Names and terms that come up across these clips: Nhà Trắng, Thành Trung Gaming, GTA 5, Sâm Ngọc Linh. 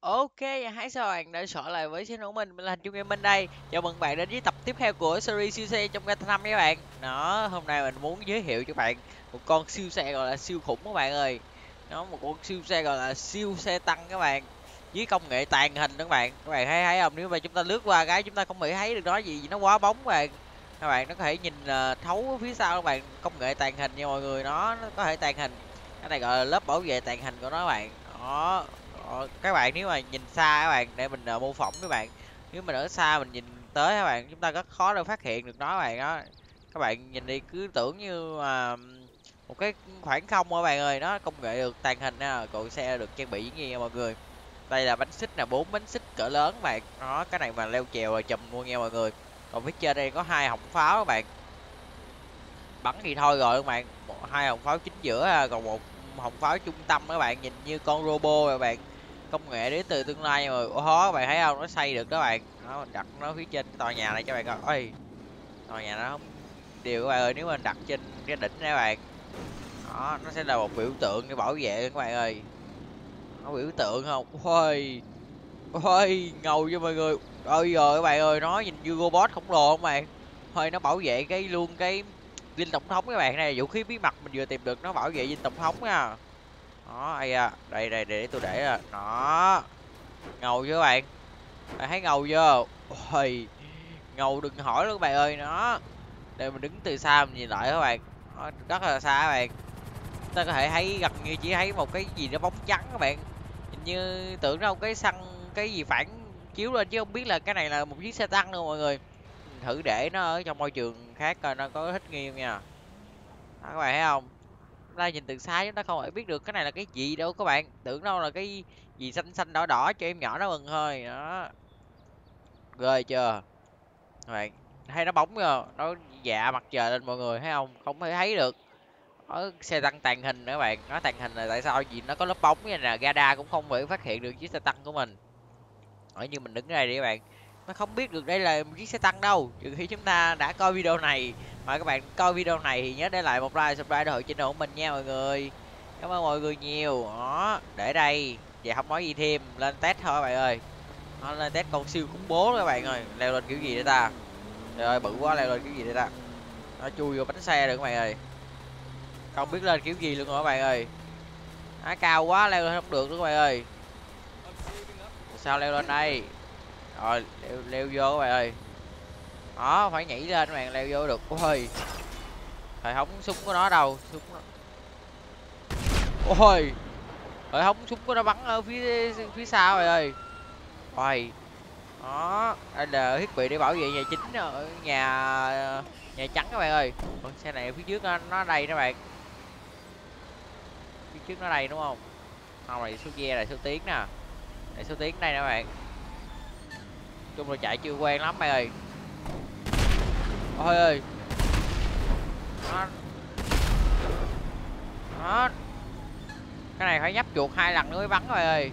Ok, hãy chào bạn đã trở lại với channel của mình là Thành Trung Gaming đây. Chào mừng bạn đến với tập tiếp theo của series siêu xe trong GTA 5 các bạn. Đó, hôm nay mình muốn giới thiệu cho bạn một con siêu xe gọi là siêu khủng các bạn ơi. Nó một con siêu xe gọi là siêu xe tăng các bạn. Với công nghệ tàng hình các bạn. Các bạn thấy không? Nếu mà chúng ta lướt qua cái chúng ta không bị thấy được nó gì, nó quá bóng các bạn. Các bạn nó có thể nhìn thấu phía sau các bạn, công nghệ tàng hình nha mọi người, nó có thể tàng hình. Cái này gọi là lớp bảo vệ tàng hình của nó các bạn. Đó. Các bạn nếu mà nhìn xa các bạn, để mình mô phỏng các bạn, nếu mình ở xa mình nhìn tới các bạn, chúng ta rất khó để phát hiện được nó các bạn. Đó, các bạn nhìn đi, cứ tưởng như một cái khoảng không các bạn ơi. Nó công nghệ được tàng hình ha, còn xe được trang bị dĩ nhiên nha mọi người. Đây là bánh xích, là 4 bánh xích cỡ lớn các bạn. Đó, cái này mà leo chèo là chùm luôn nha mọi người. Còn phía trên đây có 2 họng pháo các bạn, bắn thì thôi rồi các bạn, 2 họng pháo chính giữa, còn một họng pháo trung tâm các bạn, nhìn như con robot các bạn. Công nghệ đến từ tương lai rồi. Ủa, các bạn thấy không? Nó xây được các bạn. Đó, mình đặt nó phía trên tòa nhà này cho bạn coi. Ôi, tòa nhà nó không điều các bạn ơi. Nếu mình đặt trên cái đỉnh này các bạn, đó, nó sẽ là một biểu tượng để bảo vệ các bạn ơi. Nó biểu tượng không? Ôi, ôi, ngầu cho mọi người. Ôi giời các bạn ơi, nó nhìn như robot khổng lồ không bạn. Thôi, nó bảo vệ cái luôn cái dinh tổng thống các bạn. Này là vũ khí bí mật mình vừa tìm được, nó bảo vệ dinh tổng thống nha. Đó, ai à, đây đây để tôi để rồi. Đó, ngầu chưa các bạn, bạn thấy ngầu chưa? Ôi, ngầu đừng hỏi luôn các bạn ơi. Nó đây mình đứng từ xa mình nhìn lại các bạn. Đó, rất là xa các bạn, chúng ta có thể thấy gần như chỉ thấy một cái gì nó bóng trắng các bạn, hình như tưởng đâu cái xăng cái gì phản chiếu lên chứ không biết là cái này là một chiếc xe tăng luôn mọi người. Mình thử để nó ở trong môi trường khác coi nó có thích nghi không nha. Đó, các bạn thấy không? Ta nhìn từ xa chúng ta không thể biết được cái này là cái gì đâu các bạn, tưởng đâu là cái gì xanh xanh đỏ đỏ cho em nhỏ nó mừng thôi. Đó, ghê chưa các bạn, thấy nó bóng chưa, nó dạ mặt trời lên mọi người thấy không, không thể thấy được. Ở xe tăng tàng hình nữa các bạn, nó tàng hình là tại sao vì nó có lớp bóng như là radar cũng không thể phát hiện được chiếc xe tăng của mình. Ở như mình đứng đây đi các bạn, nó không biết được đây là một chiếc xe tăng đâu, trừ khi chúng ta đã coi video này. Mà các bạn coi video này thì nhớ để lại một like, subscribe để ủng hộ channel của mình nha mọi người. Cảm ơn mọi người nhiều. Đó, để đây, vậy không nói gì thêm, lên test thôi các bạn ơi. Đó, lên test con siêu khủng bố các bạn ơi. Leo lên kiểu gì đây ta? Trời ơi, bự quá, leo lên kiểu gì đây ta? Nó chui vô bánh xe được các bạn ơi. Không biết lên kiểu gì luôn rồi các bạn ơi. Nó cao quá, leo lên không được nữa các bạn ơi. Sao leo lên đây? Rồi, leo vô các bạn ơi. Đó, phải nhảy lên các bạn, leo vô được. Ôi, hệ thống súng của nó đâu? Súng nó... Ôi, hệ thống súng của nó bắn ở phía sau rồi ơi. Ôi, đó, đây là thiết bị để bảo vệ nhà chính ở nhà trắng các bạn ơi. Còn xe này phía trước nó đây các bạn, phía trước nó đây đúng không? Không, này số ghe, này số tiếng nè, này số tiếng đây nè các bạn. Chung là chạy chưa quen lắm bạn ơi. Ôi ơi, nó cái này phải nhấp chuột 2 lần nữa mới bắn rồi ơi.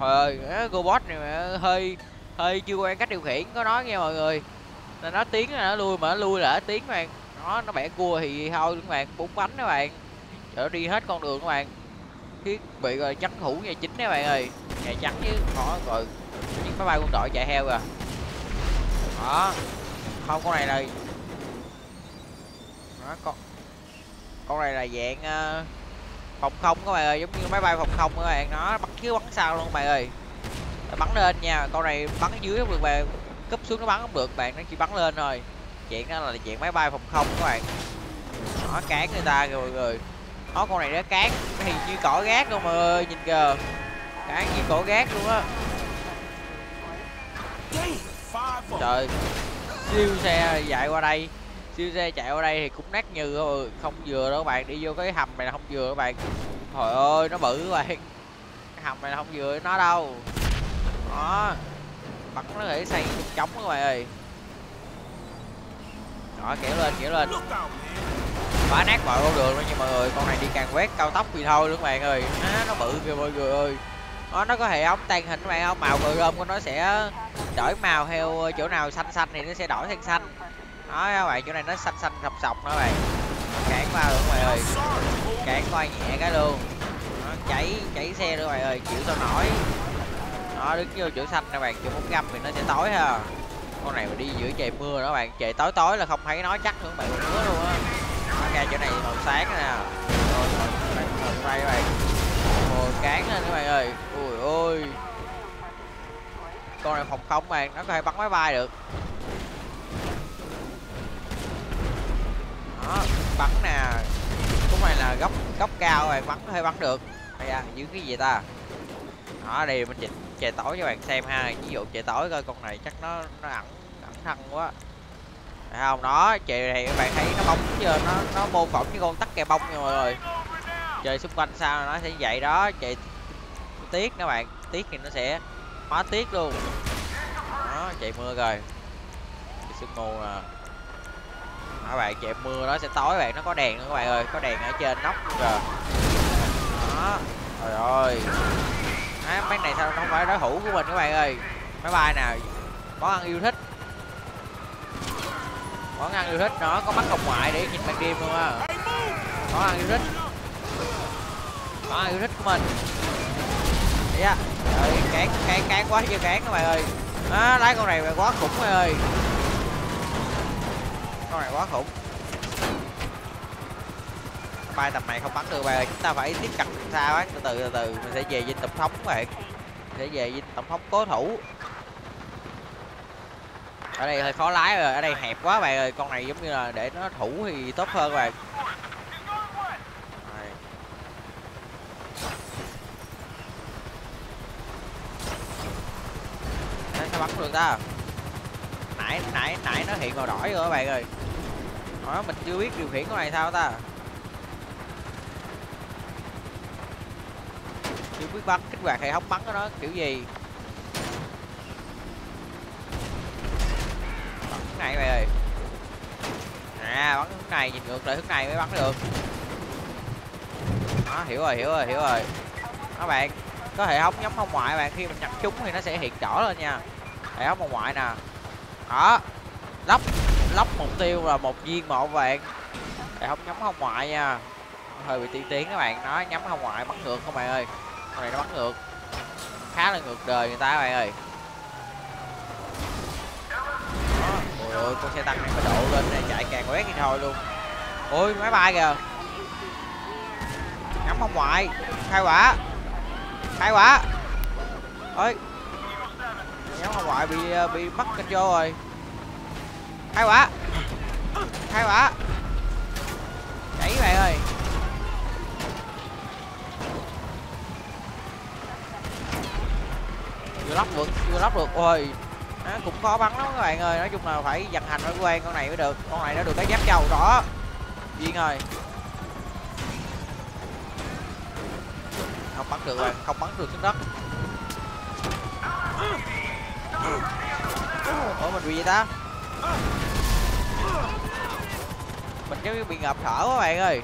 Trời ơi, robot này mà hơi chưa quen cách điều khiển có nói nghe mọi người, là nó tiến là nó lui, mà nó lui là nó tiến các bạn. Nó bẻ cua thì thôi các bạn, 4 bánh các bạn, chở đi hết con đường các bạn. Thiết bị rồi trắng thủ nhà chính các bạn ơi, nhà trắng chứ khó rồi. Chiếc máy bay quân đội chạy heo rồi. Đó, không, con này là đó, con này là dạng phòng không các bạn ơi, giống như máy bay phòng không các bạn. Nó bắn dưới bắn sau luôn các bạn ơi, bắn lên nha. Con này bắn dưới không được bạn, cúp xuống nó bắn không được bạn, nó chỉ bắn lên thôi. Chuyện đó là chuyện máy bay phòng không các bạn. Nó cán người ta kìa mọi người. Nó con này nó cán thì như cỏ gác luôn mọi người, nhìn kìa, cán như cỏ gác luôn á. Trời, siêu xe chạy qua đây, siêu xe chạy qua đây thì cũng nát nhừ rồi, không vừa đâu các bạn. Đi vô cái hầm này là không vừa các bạn. Trời ơi, nó bự các bạn, cái hầm này là không vừa nó đâu. Đó, bắn nó để xây trống các bạn ơi. Đó, kéo lên, kéo lên, phá nát mọi con đường luôn nha mọi người. Con này đi càng quét cao tốc thì thôi luôn các bạn ơi. Nó bự kìa mọi người ơi. Nó có hệ ống tàng hình các bạn không? Màu cờ rơm của nó sẽ đổi màu theo chỗ nào xanh xanh thì nó sẽ đổi sang xanh. Đó các bạn, chỗ này nó xanh xanh sọc sọc đó các bạn. Cản qua luôn các bạn ơi, cản qua nhẹ cái luôn. Đó, cháy xe rồi ơi, chịu tao nổi. Nó đứng vô chỗ xanh nè bạn, chỗ bóng găm thì nó sẽ tối ha. Con này mà đi giữa trời mưa đó bạn, trời tối tối là không thấy nó chắc nữa bạn, mưa luôn á. Ra chỗ này hồi sáng nè. Rồi quay bạn. Ôi cán lên các bạn ơi. Ui ôi. Con này phòng không bạn, nó có thể bắn máy bay được. Đó, bắn nè. Cũng này là góc cao rồi, bắn có thể bắn được. Hay à, dưới cái gì ta? Đó đây mình chỉnh trời tối cho bạn xem ha, ví dụ trời tối coi con này chắc nó ẩn thân quá. Thấy không? Đó, trời này các bạn thấy nó bóng giờ nó mô phỏng với con tắc kè bông nha mọi người. Trời xung quanh sao nó sẽ vậy đó, trời tiết các bạn, tiết thì nó sẽ hóa tiết luôn. Đó, trời mưa rồi. Trời sương mù nè. Các bạn trời mưa nó sẽ tối bạn, nó có đèn nữa các bạn ơi, có đèn ở trên nóc rồi. Đó. Trời ơi. À, mấy này sao nó không phải đối thủ của mình các bạn ơi. Máy bay nào món ăn yêu thích, món ăn yêu thích, nó có mắt hồng ngoại để nhìn ban đêm luôn á. Món ăn yêu thích, món ăn yêu thích của mình. Đấy á, trời cán quá chứ cán các bạn ơi. Á lái con này quá khủng các bạn ơi, con này quá khủng. Bay tầm này không bắn được bạn ơi, chúng ta phải tiếp cận xa quá, từ từ mình sẽ về dinh tổng thống các bạn, sẽ về dinh tổng thống cố thủ. Ở đây hơi khó lái rồi, ở đây hẹp quá bạn ơi, con này giống như là để nó thủ thì tốt hơn bạn. Nó sẽ bắn được ta, nãy nó hiện màu đỏ rồi các bạn ơi. Đó, mình chưa biết điều khiển con này sao ta, chưa biết bắn kích hoạt hệ thống bắn của nó kiểu gì. Bắn hướng này mày ơi, à bắn hướng này, nhìn ngược lại hướng này mới bắn được. Đó, hiểu rồi các bạn. Có hệ thống nhắm hông ngoại bạn, khi mình nhắm trúng thì nó sẽ hiện đỏ lên nha, hệ thống hông ngoại nè. Đó, lóc mục tiêu là một viên một bạn, hệ thống nhắm hông ngoại nha, hơi bị tiên tiến các bạn. Nó nhắm hông ngoại bắn ngược các bạn ơi, con này nó bắn ngược khá là ngược đời người ta các bạn ơi. Ôi ôi, con xe tăng này phải độ lên này, chạy càng quét đi thôi luôn. Ôi máy bay kìa, ngắm không ngoại khai quả ơi, ngắm không ngoại bị mất control rồi. Khai quả chạy các bạn ơi. Vừa lóc được, ôi nó cũng khó bắn lắm các bạn ơi. Nói chung là phải vận hành phải quen con này mới được. Con này nó được cái giáp trâu đó, duyên ơi. Không bắn được rồi, không bắn được xuống đất. Ủa mình bị gì ta, mình giống như bị ngợp thở các bạn ơi.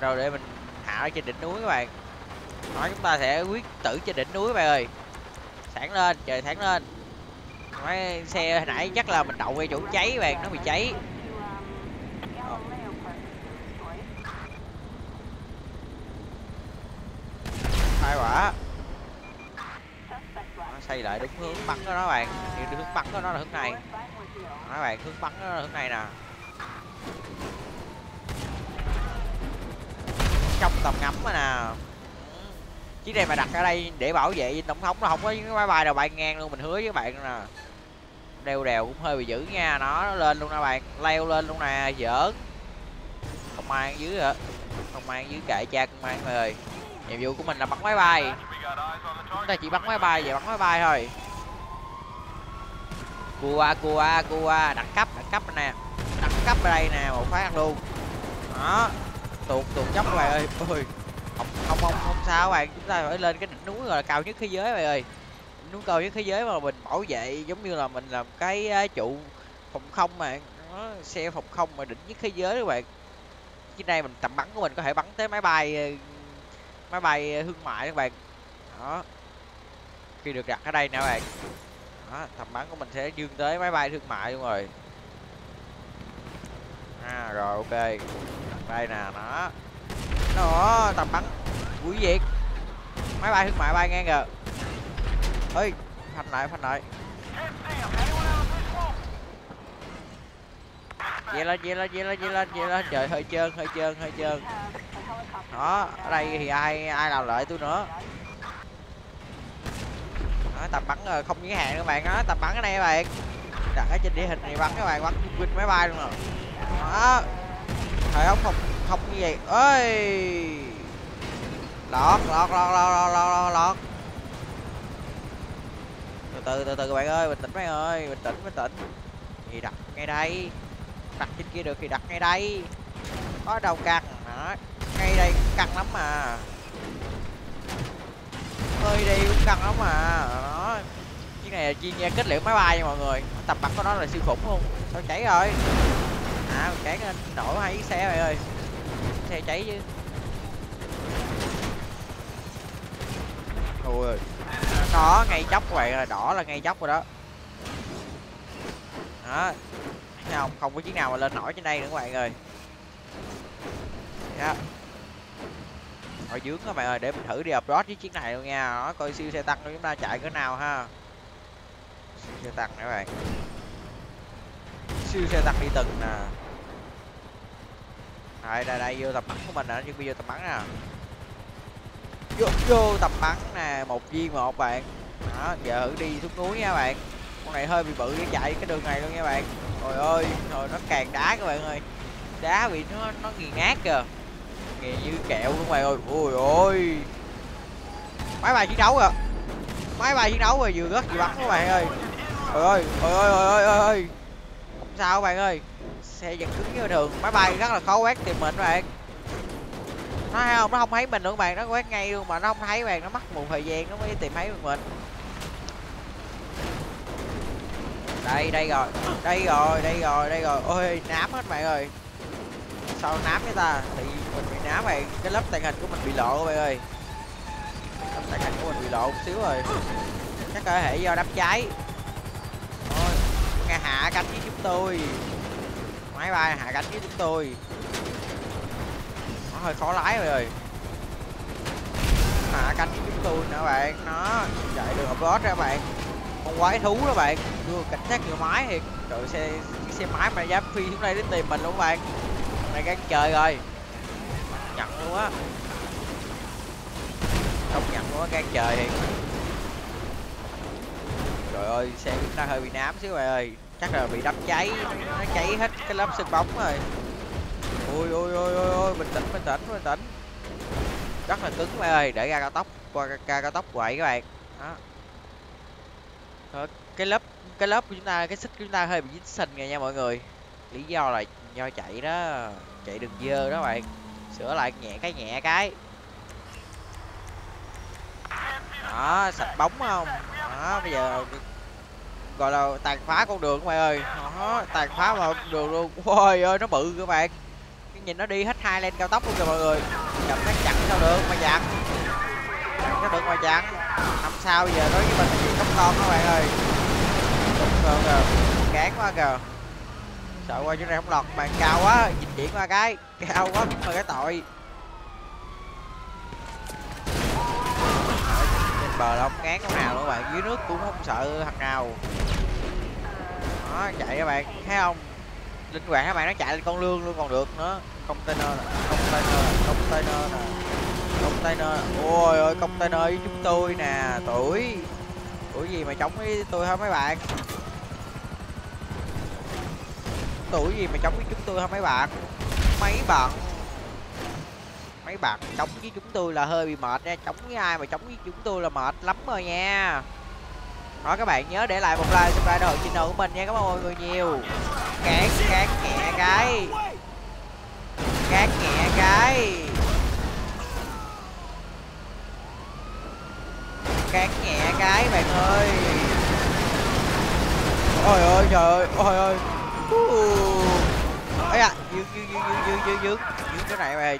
Rồi để mình hạ ở trên đỉnh núi các bạn. Đó, chúng ta sẽ quyết tử trên đỉnh núi bạn ơi. Sáng lên, trời sáng lên. Mấy xe hồi nãy chắc là mình đậu ngay chỗ cháy bạn, nó bị cháy. Hai quả. Nó xây lại đúng hướng bắn của nó bạn. Thì hướng bắn của nó là hướng này. Nói bạn, hướng bắn của nó là hướng này nè. Trong tầm ngắm rồi nè. Chiếc này mà đặt ở đây để bảo vệ tổng thống nó không có những cái máy bay nào bay ngang luôn, mình hứa với các bạn nè. Đèo cũng hơi bị dữ nha, nó lên luôn nè bạn, leo lên luôn nè, giỡn. Không mang dưới hả? Không mang dưới kệ cha con mang mọi người. Nhiệm vụ của mình là bắn máy bay. Chúng ta chỉ bắn máy bay, vậy bắn máy bay thôi. Cua, đẳng cấp nè. Đẳng cấp ở đây nè, một phát ăn luôn. Đó. Tuột dốc các bạn ơi. Ôi. Không sao các bạn, chúng ta phải lên cái đỉnh núi gọi là cao nhất thế giới các bạn ơi. Đỉnh núi cao nhất thế giới mà mình bảo vệ giống như là mình làm cái trụ phòng không mà. Đó, xe phòng không mà đỉnh nhất thế giới các bạn. Trên đây mình tầm bắn của mình có thể bắn tới máy bay thương mại các bạn. Đó. Khi được đặt ở đây nè các bạn. Đó, tầm bắn của mình sẽ dương tới máy bay thương mại luôn rồi. À rồi ok. Đây nè nó. Đó, tầm bắn Quỷ diệt. Máy bay thương mại bay ngang rồi. Ơi, phanh lại. Về lên, trời hơi trơn. Đó, ở đây thì ai làm lợi tôi nữa. Đó, tầm bắn không giới hạn các bạn, đó tầm bắn ở đây các bạn. Đặt ở trên địa hình này bắn các bạn, bắn quên máy bay luôn rồi. Đó. Thời ống không như vậy. Ơi. Lọt. Từ từ các bạn ơi, bình tĩnh mấy ơi, bình tĩnh. Thì đặt ngay đây. Đặt trên kia được thì đặt ngay đây. Có đầu căng đó. Ngay đây cũng căng lắm mà. Hơi đi cũng căng lắm mà. Đó. Chiếc này là chuyên gia kết liễu máy bay nha mọi người. Tầm bắn của nó là siêu khủng luôn. Sao cháy rồi? À, cháy nên nổ hai chiếc xe này ơi. Xe cháy chứ. Thôi ơi. Đó, ngay chóc các bạn rồi, đỏ là ngay chóc rồi đó. Đó. Không có chiếc nào mà lên nổi trên đây nữa các bạn ơi. Đó. Hồi dướng các bạn ơi, để mình thử đi upload với chiếc này luôn nha. Đó, coi siêu xe tăng của chúng ta chạy cỡ nào ha. Siêu xe tăng các bạn. Siêu xe tăng đi từng nè. Đây vô tập bắn của mình nè, nhưng bây giờ tập bắn nè. Vô tập bắn nè, 1v1 bạn. Đó, giờ thử đi xuống núi nha bạn. Con này hơi bị bự để chạy cái đường này luôn nha bạn. Trời ơi, rồi nó càng đá các bạn ơi. Đá bị nó nghiền nát kìa. Nghiền như kẹo luôn các bạn ơi. Ôi ôi. Máy bay chiến đấu kìa. Máy bay chiến đấu rồi vừa gớt vừa bắn các bạn ơi. Ôi ơi. Không sao các bạn ơi. Xe vẫn cứng như thường, máy bay rất là khó quét tìm mình các bạn. Nó thấy không? Nó không thấy mình nữa các bạn, nó quét ngay luôn mà nó không thấy các bạn, nó mất một thời gian nó mới tìm thấy được mình. Đây rồi. Ôi, nám hết bạn ơi. Sao nám với ta? Thì mình bị nám bạn, cái lớp tàng hình của mình bị lộ bạn ơi. Lớp tàng hình của mình bị lộ một xíu rồi. Chắc có thể do đám cháy. Ôi, ngà hạ cánh với chúng tôi. Máy bay hạ cánh với chúng tôi. Nó hơi khó lái rồi ơi. Hạ cánh với chúng tôi nữa bạn. Nó chạy được boss ra bạn. Con quái thú đó bạn, đưa cảnh sát ngựa máy thiệt. Trời, xe máy mà dám phi xuống đây đến tìm mình luôn bạn. Này gắn trời rồi. Nhận luôn á. Không nhận luôn á, gan trời thiệt. Trời ơi, xe chúng ta hơi bị nám xíu bạn ơi. Chắc là bị đám cháy, nó cháy hết cái lớp sương bóng rồi. Ôi, bình tĩnh. Rất là cứng bạn ơi, để ra cao tốc, qua cao tốc quậy các bạn. Đó. Cái lớp của chúng ta, cái xích của chúng ta hơi bị dính sình rồi nha mọi người. Lý do là do chạy đó, chạy đường dơ đó bạn. Sửa lại nhẹ cái. Đó, sạch bóng không? Đó, bây giờ gọi là tàn phá con đường các bạn ơi. Đó, tàn phá vào con đường luôn. Ôi ơi, nó bự các bạn. Nhìn nó đi hết hai lên cao tốc luôn kìa mọi người. Chậm nó chặn sao được mà chặn. Năm sao giờ đối với mình thì tóc con các bạn ơi. Cán quá kìa. Sợ qua chỗ này không lọt, bạn cao quá, dịch chuyển qua cái. Cao quá mà cái tội. Trên bờ là không ngán con nào luôn bạn, dưới nước cũng không sợ thằng nào. Đó, chạy các bạn, thấy không? Linh hoạt các bạn, nó chạy lên con lương luôn còn được nữa. Container. Ôi ơi, container với chúng tôi nè. Tuổi gì mà chống với tôi hả mấy bạn? Mấy bạn chống với chúng tôi là hơi bị mệt nha. Chống với ai mà chống với chúng tôi là mệt lắm rồi nha. Đó, các bạn nhớ để lại một like, subscribe đội channel của mình nha. Cảm ơn mọi người nhiều. Cán nhẹ cái bạn ơi. Ôi ơi trời ơi, ôi ơi. Ấy à, dướng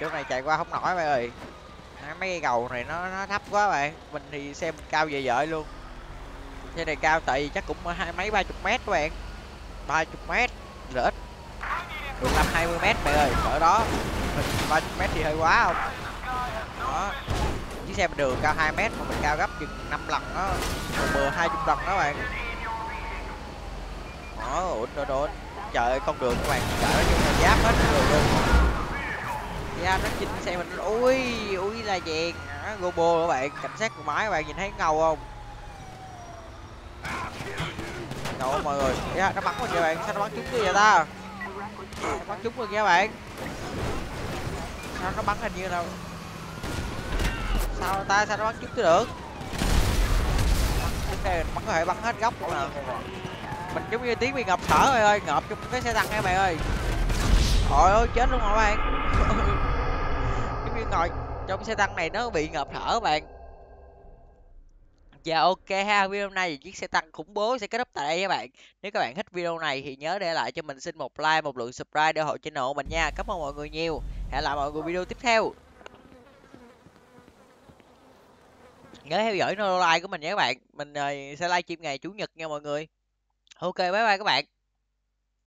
chỗ này chạy qua không nổi bạn ơi. Mấy cây cầu này nó thấp quá bạn. Mình thì xem cao về vợi luôn. Xe này cao tại vì chắc cũng hai mấy 30 mét các bạn. 30 mét là ít. Được 20 mét bạn ơi, cỡ đó. 30 mét thì hơi quá không? Đó. xe đường cao 2 m mà mình cao gấp chừng 5 lần đó, 20 lần đó bạn. Ủa đồ trời ơi, con đường các bạn chở như là giáp hết đường luôn. Ra nó chinh xe mình, ui là vàng gobo các bạn, cảnh sát của máy các bạn nhìn thấy ngầu không? Ngầu mọi người. Yeah, nó bắn mình kìa bạn, sao nó bắn chúng tôi vậy ta? Nó bắn chúng mình kìa bạn. Sao nó bắn hình như đâu? Sao ta, sao nó bắn chúng tôi được? Bắn có thể bắn hết góc luôn nè. Mình giống như tiếng bị ngập thở rồi ơi, ngợp trong cái xe tăng các bạn ơi. Trời ơi chết luôn hả bạn? Giống như ngồi trong xe tăng này nó bị ngợp thở bạn. Và ok ha, video hôm nay thì chiếc xe tăng khủng bố sẽ kết thúc tại đây các bạn. Nếu các bạn thích video này thì nhớ để lại cho mình xin một like, một lượng subscribe để ủng hộ channel của mình nha. Cảm ơn mọi người nhiều. Hẹn lại mọi người video tiếp theo. Nhớ theo dõi nô like của mình nha các bạn. Mình sẽ live stream ngày Chủ nhật nha mọi người. Ok bye bye các bạn.